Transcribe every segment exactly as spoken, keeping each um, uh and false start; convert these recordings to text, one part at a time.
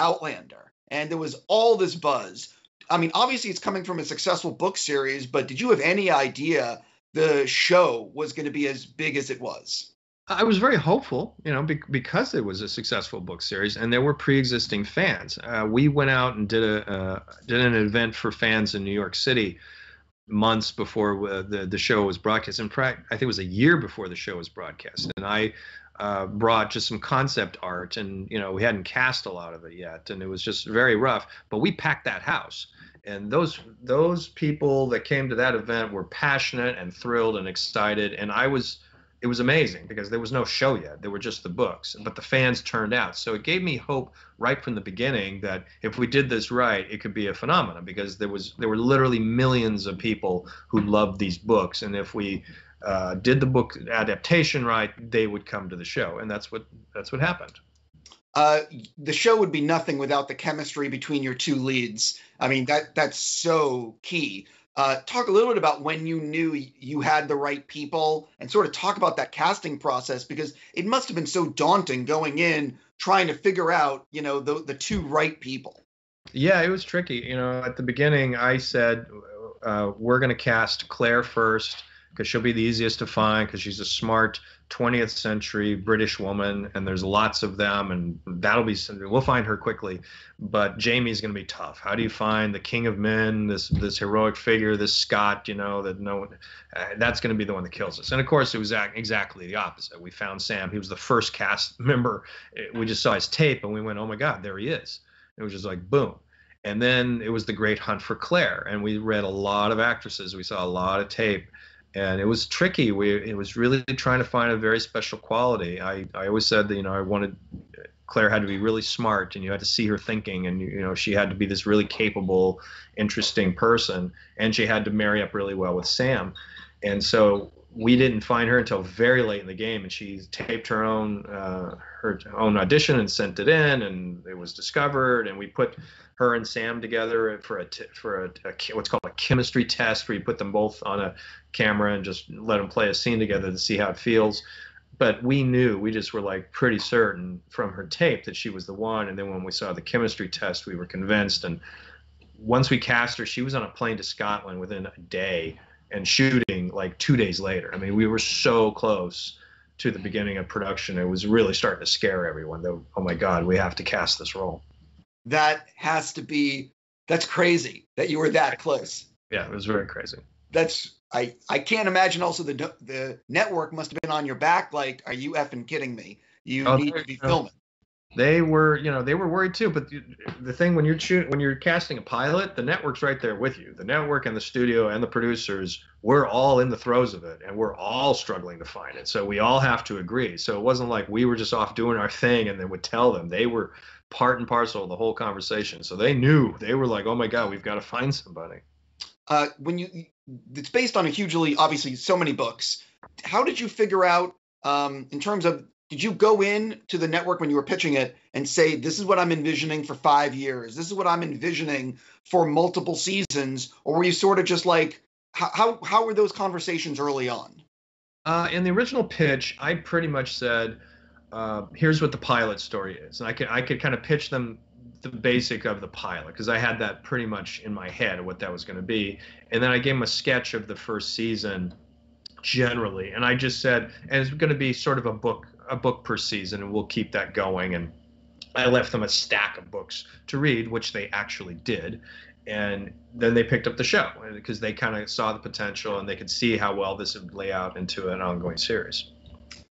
Outlander, and there was all this buzz. I mean, obviously it's coming from a successful book series, but did you have any idea the show was going to be as big as it was? I was very hopeful, you know, be- because it was a successful book series and there were pre-existing fans. Uh, we went out and did a uh, did an event for fans in New York City months before uh, the, the show was broadcast. In fact, I think it was a year before the show was broadcast. And I uh, brought just some concept art and, you know, we hadn't cast a lot of it yet. And it was just very rough. But we packed that house. And those those people that came to that event were passionate and thrilled and excited. And I was... It was amazing because there was no show yet. There were just the books, but the fans turned out. So it gave me hope right from the beginning that if we did this right, it could be a phenomenon, because there was there were literally millions of people who loved these books. And if we uh, did the book adaptation right, they would come to the show. And that's what that's what happened. Uh, the show would be nothing without the chemistry between your two leads. I mean, that that's so key. Uh, talk a little bit about when you knew you had the right people, and sort of talk about that casting process, because it must have been so daunting going in, trying to figure out, you know, the, the two right people. Yeah, it was tricky. You know, at the beginning, I said, uh, we're going to cast Claire first, because she'll be the easiest to find, because she's a smart twentieth century British woman, and there's lots of them, and that'll be something. We'll find her quickly. But Jamie's going to be tough. How do you find the king of men, this this heroic figure, this Scot, you know, that no one, uh, that's going to be the one that kills us. And of course, it was ac- exactly the opposite. We found Sam. He was the first cast member. We just saw his tape, and we went, oh my God, there he is. It was just like, boom. And then it was the great hunt for Claire, and we read a lot of actresses. We saw a lot of tape. And it was tricky. We it was really trying to find a very special quality. I, I always said that, you know, I wanted Claire had to be really smart, and you had to see her thinking, and you know, she had to be this really capable, interesting person, and she had to marry up really well with Sam. And so we didn't find her until very late in the game, and she taped her own uh, her own audition and sent it in, and it was discovered, and we put her and Sam together for a t- for a, a what's called a chemistry test, where you put them both on a camera and just let them play a scene together to see how it feels. But we knew, we just were like pretty certain from her tape that she was the one. And then when we saw the chemistry test, we were convinced. And once we cast her, she was on a plane to Scotland within a day and shooting like two days later. I mean, we were so close to the beginning of production. It was really starting to scare everyone, though. Oh my God, we have to cast this role. That has to be, that's crazy that you were that close. Yeah, it was very crazy. That's, I, I can't imagine. Also, the the network must have been on your back, like, are you effing kidding me? You oh, need to be filming. They were, you know, they were worried too. But the, the thing, when you're shooting, when you're casting a pilot, the network's right there with you. The network and the studio and the producers, we're all in the throes of it, and we're all struggling to find it. So we all have to agree. So it wasn't like we were just off doing our thing and then would tell them. They were part and parcel of the whole conversation. So they knew. They were like, oh my God, we've got to find somebody. Uh, when you, it's based on a hugely, obviously, so many books. How did you figure out, um, in terms of, did you go in to the network when you were pitching it and say, this is what I'm envisioning for five years. This is what I'm envisioning for multiple seasons. Or were you sort of just like, how, how, how were those conversations early on? Uh, in the original pitch, I pretty much said, Uh, here's what the pilot story is. And I could, I could kind of pitch them the basic of the pilot, because I had that pretty much in my head, what that was going to be. And then I gave them a sketch of the first season generally. And I just said, and it's going to be sort of a book, a book per season, and we'll keep that going. And I left them a stack of books to read, which they actually did. And then they picked up the show, because they kind of saw the potential and they could see how well this would lay out into an ongoing series.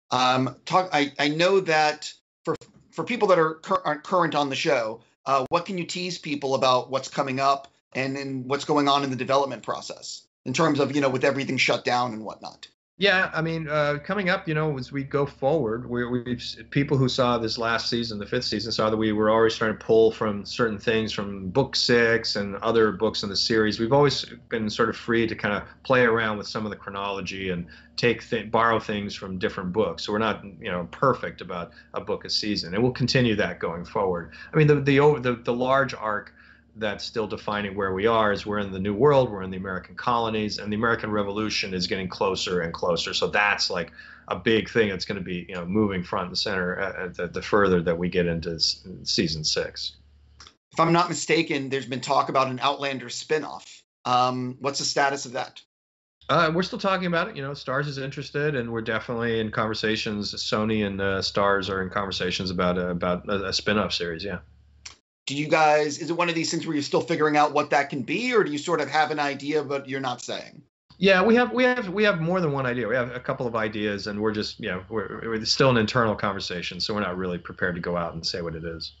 Um, talk. I, I know that for for people that are cur- aren't current on the show, uh, what can you tease people about what's coming up and, and what's going on in the development process in terms of, you know, with everything shut down and whatnot? Yeah, I mean, uh, coming up, you know, as we go forward, we, we've people who saw this last season, the fifth season, saw that we were always trying to pull from certain things from book six and other books in the series. We've always been sort of free to kind of play around with some of the chronology and take th- borrow things from different books. So we're not, you know, perfect about a book a season, and we'll continue that going forward. I mean, the the over the, the large arc that's still defining where we are is we're in the New World, we're in the American colonies, and the American Revolution is getting closer and closer. So that's like a big thing that's going to be, you know, moving front and center uh, the, the further that we get into season six. if I'm not mistaken, there's been talk about an Outlander spinoff. Um, what's the status of that? Uh, we're still talking about it. You know, Starz is interested, and we're definitely in conversations. Sony and uh, Starz are in conversations about a, about a, a spin-off series, yeah. Do you guys, is it one of these things where you're still figuring out what that can be, or do you sort of have an idea but you're not saying? Yeah, we have we have we have more than one idea. We have a couple of ideas, and we're just, you know, we're, we're still an internal conversation, so we're not really prepared to go out and say what it is.